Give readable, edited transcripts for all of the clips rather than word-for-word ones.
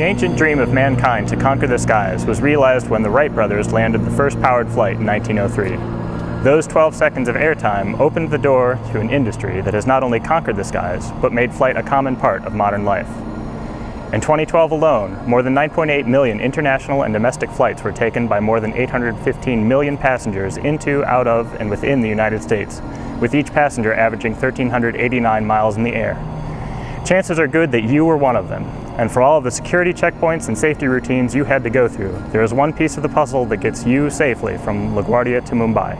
The ancient dream of mankind to conquer the skies was realized when the Wright brothers landed the first powered flight in 1903. Those 12 seconds of airtime opened the door to an industry that has not only conquered the skies, but made flight a common part of modern life. In 2012 alone, more than 9.8 million international and domestic flights were taken by more than 815 million passengers into, out of, and within the United States, with each passenger averaging 1,389 miles in the air. Chances are good that you were one of them, and for all of the security checkpoints and safety routines you had to go through, there is one piece of the puzzle that gets you safely from LaGuardia to Mumbai.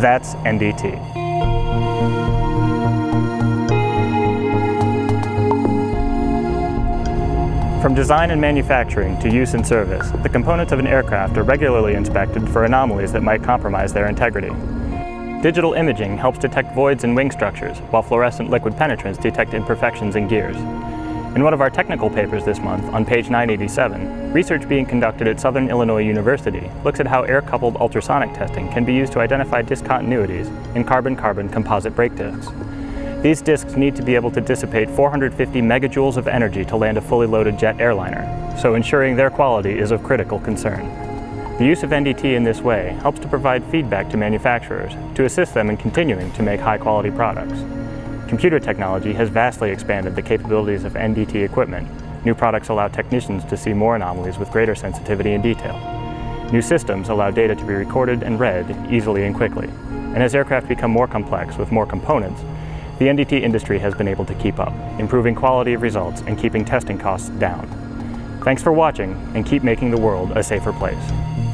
That's NDT. From design and manufacturing to use and service, the components of an aircraft are regularly inspected for anomalies that might compromise their integrity. Digital imaging helps detect voids in wing structures, while fluorescent liquid penetrants detect imperfections in gears. In one of our technical papers this month, on page 987, research being conducted at Southern Illinois University looks at how air-coupled ultrasonic testing can be used to identify discontinuities in carbon-carbon composite brake discs. These discs need to be able to dissipate 450 megajoules of energy to land a fully loaded jet airliner, so ensuring their quality is of critical concern. The use of NDT in this way helps to provide feedback to manufacturers to assist them in continuing to make high-quality products. Computer technology has vastly expanded the capabilities of NDT equipment. New products allow technicians to see more anomalies with greater sensitivity and detail. New systems allow data to be recorded and read easily and quickly. And as aircraft become more complex with more components, the NDT industry has been able to keep up, improving quality of results and keeping testing costs down. Thanks for watching, and keep making the world a safer place.